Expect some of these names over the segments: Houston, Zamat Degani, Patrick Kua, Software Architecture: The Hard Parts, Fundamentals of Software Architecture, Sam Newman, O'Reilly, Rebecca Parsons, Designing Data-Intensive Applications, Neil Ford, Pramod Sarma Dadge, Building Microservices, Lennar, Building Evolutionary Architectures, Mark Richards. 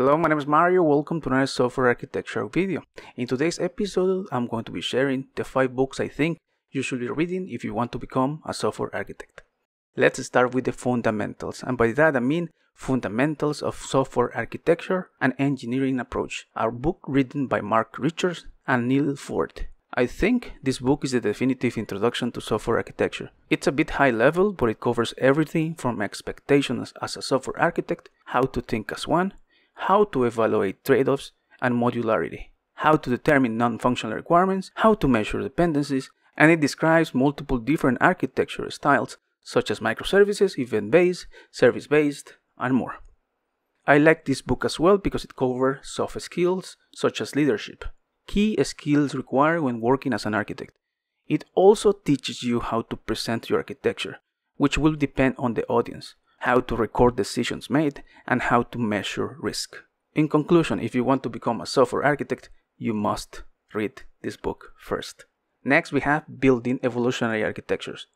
Hello, my name is Mario. Welcome to another Software Architecture video. In today's episode, I'm going to be sharing the 5 books I think you should be reading if you want to become a software architect. Let's start with the fundamentals, and by that I mean Fundamentals of Software Architecture: An Engineering Approach, a book written by Mark Richards and Neil Ford. I think this book is the definitive introduction to software architecture. It's a bit high level, but it covers everything from expectations as a software architect, how to think as one, how to evaluate trade-offs and modularity, how to determine non-functional requirements, how to measure dependencies, and it describes multiple different architecture styles such as microservices, event-based, service-based, and more. I like this book as well because it covers soft skills such as leadership, key skills required when working as an architect. It also teaches you how to present your architecture, which will depend on the audience, how to record decisions made, and how to measure risk. In conclusion, if you want to become a software architect, you must read this book first. Next, we have Building Evolutionary Architectures,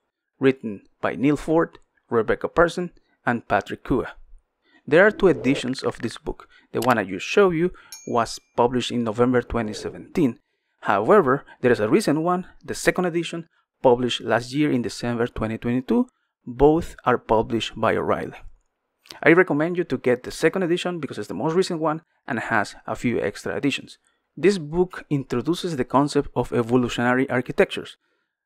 written by Neil Ford, Rebecca Parsons, and Patrick Kua. There are 2 editions of this book. The one I just showed you was published in November 2017. However, there is a recent one, the 2nd edition, published last year in December 2022, Both are published by O'Reilly. I recommend you to get the 2nd edition because it's the most recent one and has a few extra additions. This book introduces the concept of evolutionary architectures,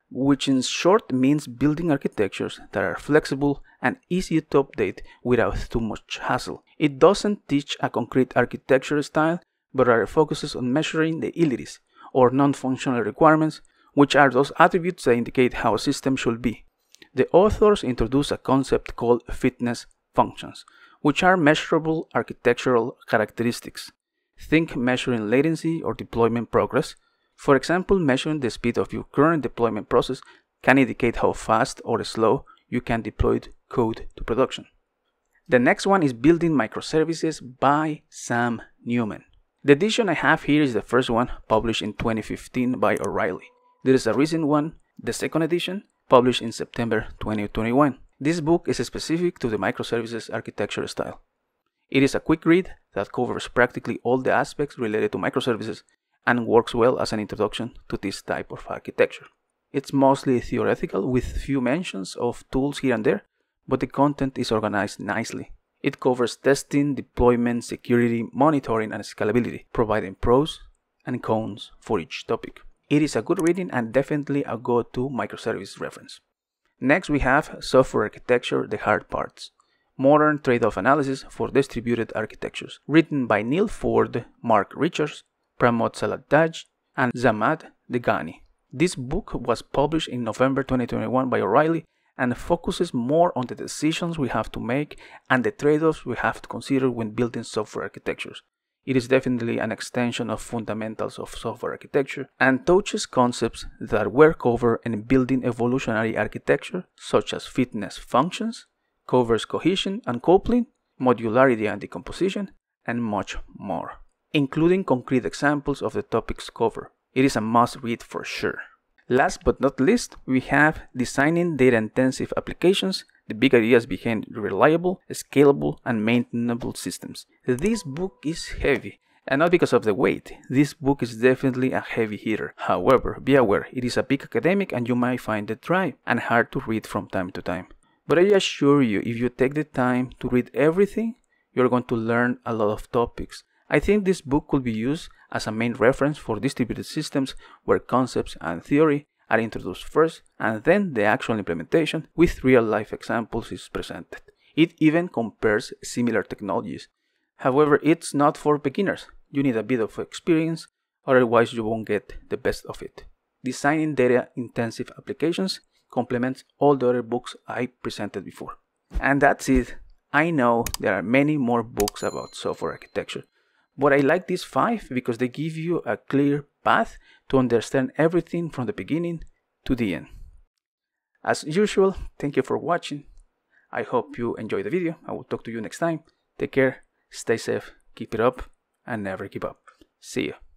which in short means building architectures that are flexible and easy to update without too much hassle. It doesn't teach a concrete architecture style, but rather focuses on measuring the abilities or non-functional requirements, which are those attributes that indicate how a system should be. The authors introduce a concept called fitness functions, which are measurable architectural characteristics. Think measuring latency or deployment progress. For example, measuring the speed of your current deployment process can indicate how fast or slow you can deploy code to production. The next one is Building Microservices by Sam Newman. The edition I have here is the first one, published in 2015 by O'Reilly. There is a recent one, the 2nd edition, published in September 2021. This book is specific to the microservices architecture style. It is a quick read that covers practically all the aspects related to microservices and works well as an introduction to this type of architecture. It's mostly theoretical with few mentions of tools here and there, but the content is organized nicely. It covers testing, deployment, security, monitoring, and scalability, providing pros and cons for each topic. It is a good reading and definitely a go-to microservice reference. Next, we have Software Architecture: The Hard Parts, Modern Trade-off Analysis for Distributed Architectures, written by Neil Ford, Mark Richards, Pramod Sarma Dadge, and Zamat Degani. This book was published in November 2021 by O'Reilly and focuses more on the decisions we have to make and the trade-offs we have to consider when building software architectures. It is definitely an extension of Fundamentals of Software Architecture and touches concepts that were covered in Building Evolutionary Architecture, such as fitness functions, covers cohesion and coupling, modularity and decomposition, and much more, including concrete examples of the topics covered. It is a must-read for sure. Last but not least, we have Designing Data-Intensive Applications: The Big Ideas Behind Reliable, Scalable, and Maintainable Systems. This book is heavy, and not because of the weight. This book is definitely a heavy hitter. However, be aware, it is a big academic and you might find it dry and hard to read from time to time. But I assure you, if you take the time to read everything, you're going to learn a lot of topics. I think this book could be used as a main reference for distributed systems where concepts and theory are introduced first, and then the actual implementation with real-life examples is presented. It even compares similar technologies. However, it's not for beginners. You need a bit of experience, otherwise you won't get the best of it. Designing Data-Intensive Applications complements all the other books I presented before. And that's it. I know there are many more books about software architecture, but I like these 5 because they give you a clear path to understand everything from the beginning to the end. As usual, thank you for watching. I hope you enjoyed the video. I will talk to you next time. Take care, stay safe, keep it up, and never give up. See you.